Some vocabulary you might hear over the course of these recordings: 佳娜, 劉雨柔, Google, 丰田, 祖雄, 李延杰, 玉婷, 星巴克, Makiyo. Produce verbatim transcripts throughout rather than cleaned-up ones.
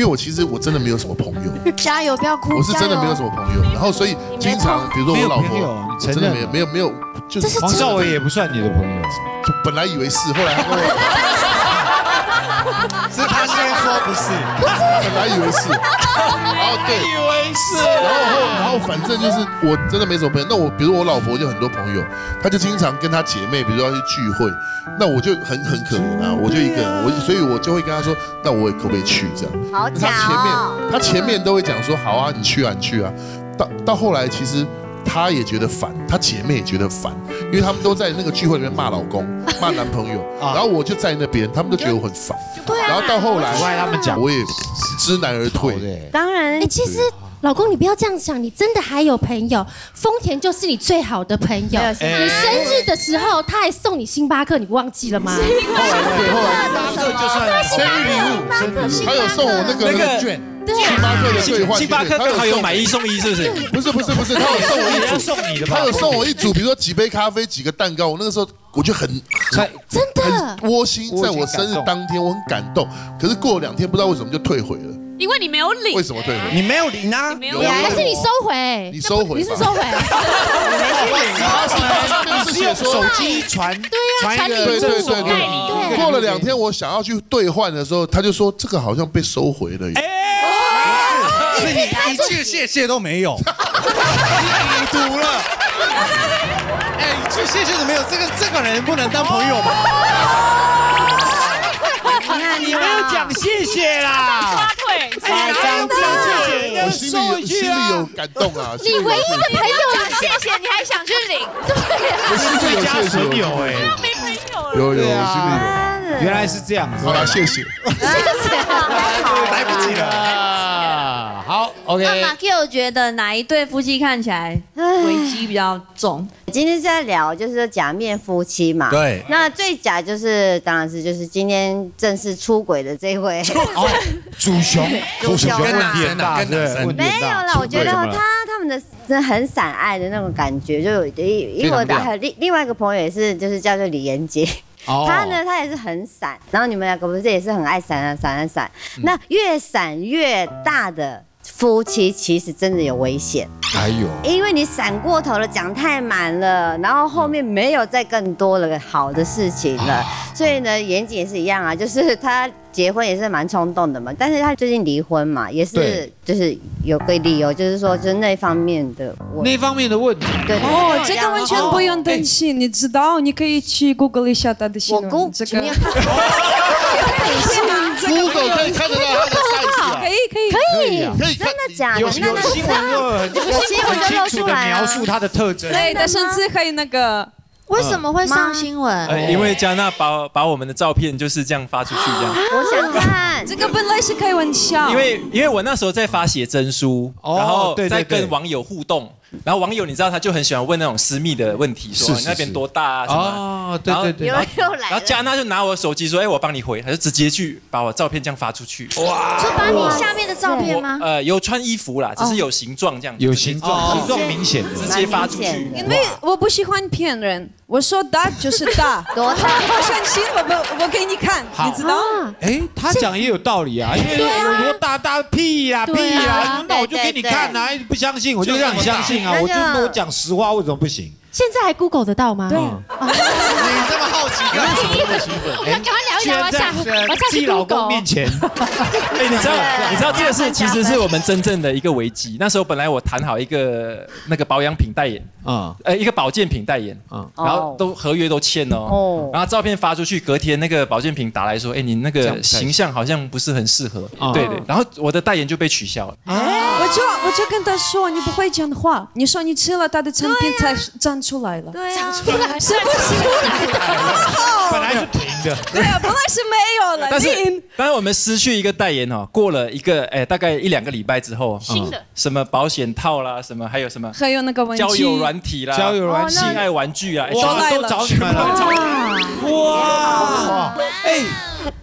因为我其实我真的没有什么朋友。加油，不要哭！我是真的没有什么朋友，然后所以经常比如说我老婆，真的没有没有没有，就是黄少伟也不算你的朋友，就本来以为是，后来他跟我。 是他先说不是，本来以为是，哦对，以为是，然后然后反正就是我真的没什么朋友。那我比如我老婆就很多朋友，她就经常跟她姐妹，比如说要去聚会，那我就很很可怜啊，我就一个人，我所以我就会跟她说，那我也可不可以去这样？好假哦。她前面她前面都会讲说好啊，你去啊你去啊，到到后来其实。 她也觉得烦，她姐妹也觉得烦，因为他们都在那个聚会里面骂老公、骂男朋友，然后我就在那边，他们都觉得我很烦。对啊。然后到后来，他们讲，我也知难而退。当然，哎，其实老公你不要这样想，你真的还有朋友，丰田就是你最好的朋友。你生日的时候，他还送你星巴克，你忘记了吗？星巴克，对，就算生日礼物，还有送我那个券。 星巴克的兑换，星巴克刚好有买一送一，是不是？不是不是不是，他有送我一组，他有送我一组，比如说几杯咖啡、几个蛋糕。我那个时候我就很真的很窝心，在我生日当天我很感动，可是过了两天不知道为什么就退回了。因为你没有领。为什么退回？你没有领啊？但是你收回，你收回，你是收回。你是用手机传，对呀，对对对对。过了两天我想要去兑换的时候，他就说这个好像被收回了。 所以你一句谢谢都没有，你赌了。哎，一句谢谢都没有，这个这个人不能当朋友嘛。你没有讲谢谢啦，撒腿，哎，讲谢谢，我心里心里有感动啊。你唯一的朋友讲谢谢，你还想去领？对，我是最佳损友哎，没朋友了。有有，我心里有，原来是这样子。好了，谢谢，谢谢，来不及了。 好 ，OK。那马 Q 觉得哪一对夫妻看起来危机比较重？今天是在聊就是假面夫妻嘛。对。那最假就是当然是就是今天正式出轨的这位。主雄，主雄跟男生啊，对。没有啦，我觉得他他们的真很散爱的那种感觉，就有因为我的还有另另外一个朋友也是，就是叫做李延杰。 他呢，他也是很闪，然后你们两个不是也是很爱闪啊闪啊闪。那越闪越大的夫妻，其实真的有危险。还有，因为你闪过头了，讲太满了，然后后面没有再更多的好的事情了。所以呢，妍姐也是一样啊，就是她结婚也是蛮冲动的嘛，但是她最近离婚嘛，也是就是有个理由，就是说就是那方面的那方面的问题。对哦，这个完全不用担心，你知道，你可以去 Google 一下她的新闻。我 Google 这个。Google 可以看得到她的size啊。可以可以。 可以，真的假的？有新闻就有新闻就露出来描述他的特征，对的，甚至可以那个为什么会上新闻？因为加纳把把我们的照片就是这样发出去，这样。我想看，这个本来是开玩笑。因为因为我那时候在发写真书，然后在跟网友互动，然后网友你知道他就很喜欢问那种私密的问题，说你那边多大啊什么？哦，对对对。然后加纳就拿我的手机说，哎，我帮你回，他就直接去把我照片这样发出去。哇！就把你下面的。 照片吗？呃，有穿衣服啦，只是有形状这样。有形状，形状明显，直接发出去。因为我不喜欢骗人，我说大就是大，多大？我相信，我不，我给你看，你知道？哎，他讲也有道理啊，因为有多大大屁呀屁呀，那我就给你看啊，不相信我就让你相信啊，我就我讲实话，为什么不行？现在还 Google 得到吗？对。 好奇，我们赶快聊一聊，我下我下去老公面前。哎，你知道，你知道这个是其实是我们真正的一个危机。那时候本来我谈好一个那个保养品代言啊，呃，一个保健品代言啊，然后都合约都签了哦，然后照片发出去，隔天那个保健品打来说，哎，你那个形象好像不是很适合，对对，然后我的代言就被取消了。我就我就跟他说，你不会讲话，你说你吃了他的产品才站出来了，站出来是不行的。 本来是平的，对啊，本来是没有了。但是，但是我们失去一个代言哦，过了一个哎，大概一两个礼拜之后，新的什么保险套啦，什么还有什么，还有那个玩具，交友软体啦，交友软体，性爱玩具啊，都来了，哇哇，哎。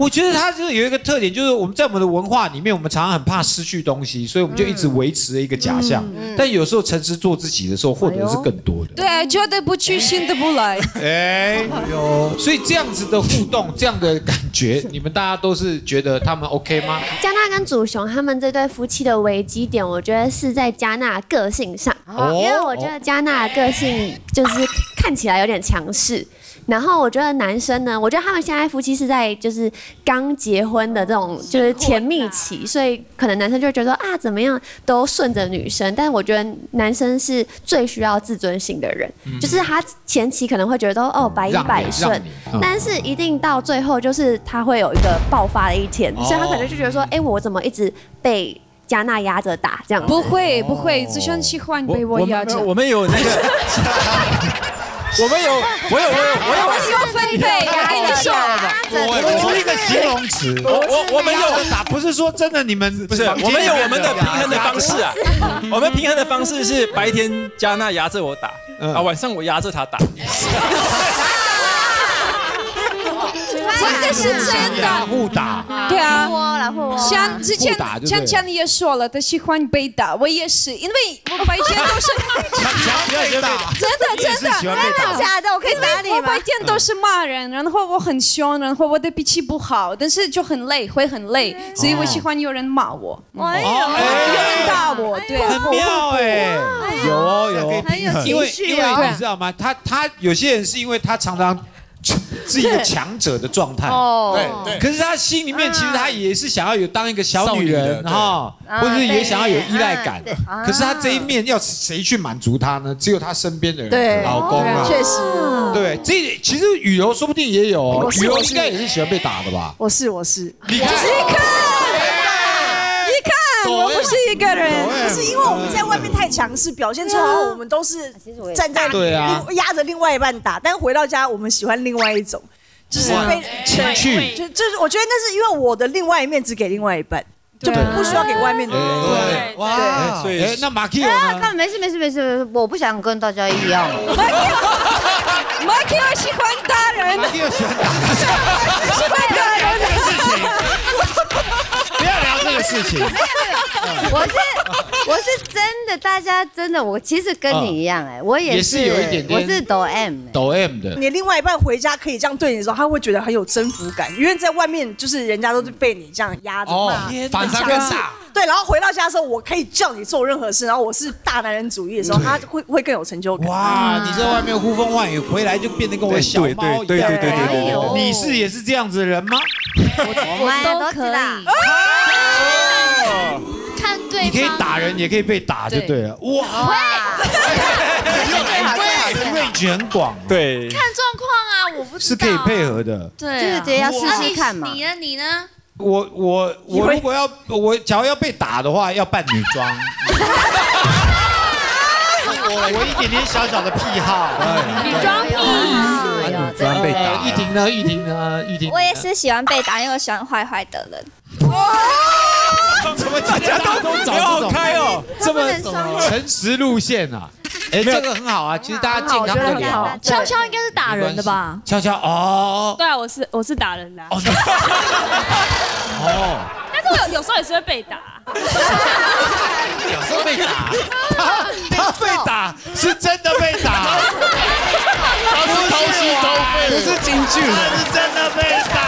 我觉得它就有一个特点，就是我们在我们的文化里面，我们常常很怕失去东西，所以我们就一直维持了一个假象。但有时候诚实做自己的时候，获得是更多的。对，旧的不去，新的不来。哎呦，所以这样子的互动，这样的感觉，你们大家都是觉得他们 OK 吗？嘉娜跟祖雄他们这对夫妻的危机点，我觉得是在嘉娜个性上，因为我觉得嘉娜的个性就是看起来有点强势。 然后我觉得男生呢，我觉得他们现在夫妻是在就是刚结婚的这种就是甜蜜期，所以可能男生就觉得啊怎么样都顺着女生，但是我觉得男生是最需要自尊心的人，就是他前期可能会觉得哦百依百顺，但是一定到最后就是他会有一个爆发的一天，所以他可能就觉得说，哎我怎么一直被 嘉娜压着打，这样不会不会，子轩喜欢被我压着。我们有那个，我们有我有我有我有我有分配，我跟你说，我出一个形容词，我我我们有打，不是说真的，你们不是，我们有我们的平衡的方式啊，我们平衡的方式是白天嘉娜压着我打，啊晚上我压着她打。 真的是真的，互打，对啊，像之前强强也说了，他喜欢被打，我也是，因为我白天都是强强被打，真的真的真的假的，我可以打你吗？我白天都是骂人，然后我很凶，然后我的脾气不好，但是就很累，会很累，所以我喜欢有人骂我，哎呀，有人打我，对，很妙哎，有哦有，很有情绪啊，因为你知道吗？他他有些人是因为他常常。 是一个强者的状态，对，可是他心里面其实他也是想要有当一个小女人哈，或者也想要有依赖感，可是他这一面要谁去满足他呢？只有他身边的人，老公啊，确实，对，这其实雨柔说不定也有，雨柔应该也是喜欢被打的吧？我是我是，你看，你看，我不是一个人，是因为我们在外面太强势，表现出来我们都是站在对啊，压着另外一半打，但回到家我们喜欢另外一种。 就是被情绪，就就是我觉得那是因为我的另外一面只给另外一半，就不需要给外面的人。对，哇，所以那马奎呢？看没事没事没事，我不想跟大家一样。马奎，马奎喜欢打人，马奎喜欢打人，喜欢打人这个事情，不要聊这个事情。我是我是真的，大家真的，我其实跟你一样哎，我也是有一点点，我是抖 M 抖 M 的。你另外一半回家可以这样对你的时候，他会觉得很有征服感，因为在外面就是人家都是被你这样压着嘛，反差更大。对，然后回到家的时候，我可以叫你做任何事，然后我是大男人主义的时候，他会会更有成就感。哇，你在外面呼风唤雨，回来就变得跟我小猫一样。对对对对对对，你是也是这样子的人吗？我都可以。 你可以打人，也可以被打，就对了。哇！对，位置很广，对。看状况啊，我不知道。是可以配合的，对，就是得要试试看嘛。你呢？你呢？我我我如果要我假如要被打的话，要扮女装。我我一点点小小的癖好，女装癖。喜欢被打。玉婷呢？玉婷呢？玉婷。我也是喜欢被打，因为我喜欢坏坏的人。 怎么大家都找开哦？这么诚实路线啊？哎，这个很好啊，其实大家健康的聊。悄悄应该是打人的吧？悄悄哦。对啊，我是我是打人的。哦。但是我有有时候也是会被打。有时候被打。他被打是真的被打。他是掏心掏肺，不是京剧，他是真的被打。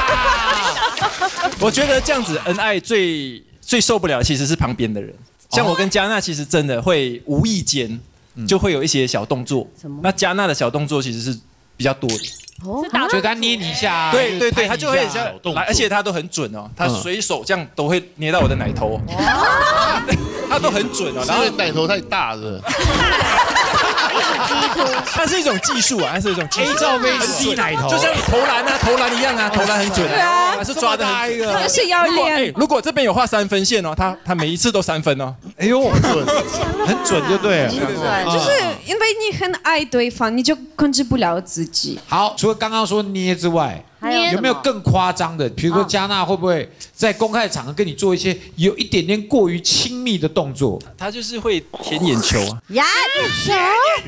我觉得这样子恩爱最。 最受不了其实是旁边的人，像我跟嘉娜其实真的会无意间就会有一些小动作，那嘉娜的小动作其实是比较多的，就他捏你一下，对对对，他就会像，而且他都很准哦，他随手这样都会捏到我的奶头，他都很准哦，然后奶头太大了。 它是一种技术啊，它是一种 A 罩杯吸奶头，就像投篮啊、投篮一样啊，投篮很准啊，还是抓的很准。这是要练。如果这边有画三分线哦，他他每一次都三分哦。哎呦，准，很准就对了。就是因为你很爱对方，你就控制不了自己。好，除了刚刚说捏之外，有没有更夸张的？比如说嘉娜会不会？在公开的场合跟你做一些有一点点过于亲密的动作，他就是会舔眼球啊，眼球，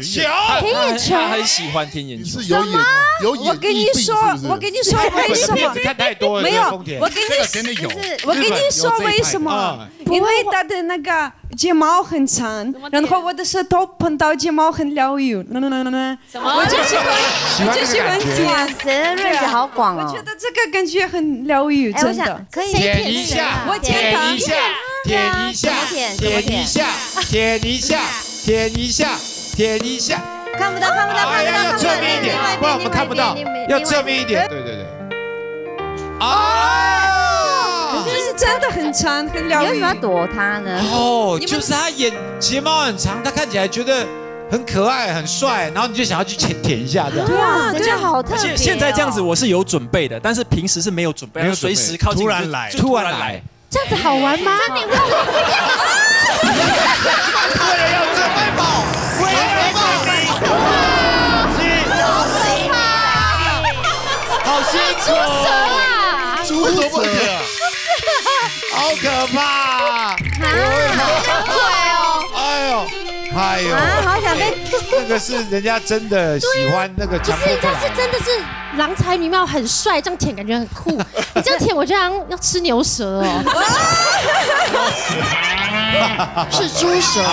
球，舔眼球，他很喜欢舔眼球，是有眼，有眼。我跟你说，我跟你说为什么？看太多了，没有，我跟你真的有，我跟你说为什么？因为他的那个睫毛很长，然后我的舌头碰到睫毛很疗愈，什么？我就喜欢，就喜欢舔。谁的认识好广哦？我觉得这个感觉很疗愈，真的。可以。 舔一下，舔一下，舔一下，舔一下，舔一下，舔一下，舔一下。看不到，看不到，看不到，要侧面一点，不然我们看不到。要侧面一点，对对对。啊！可是真的很长，很疗愈。为什么要躲他呢？哦，就是他眼睫毛很长，他看起来觉得很可爱、很帅，然后你就想要去舔舔一下，这样。对啊，这样好特别。现现在这样子我是有准备的，但是平时是没有准备，随时靠近突然来，突然来，这样子好玩吗？你为了要准备好，为了保命，好辛苦，好辛苦，猪手啊，好可怕，好可怕。 哎呦，啊，好想被！那个是人家真的喜欢那个长头发，不是，他是真的是郎才女貌，很帅，这样舔感觉很酷。你这样舔，我就像要吃牛舌哦，是猪舌。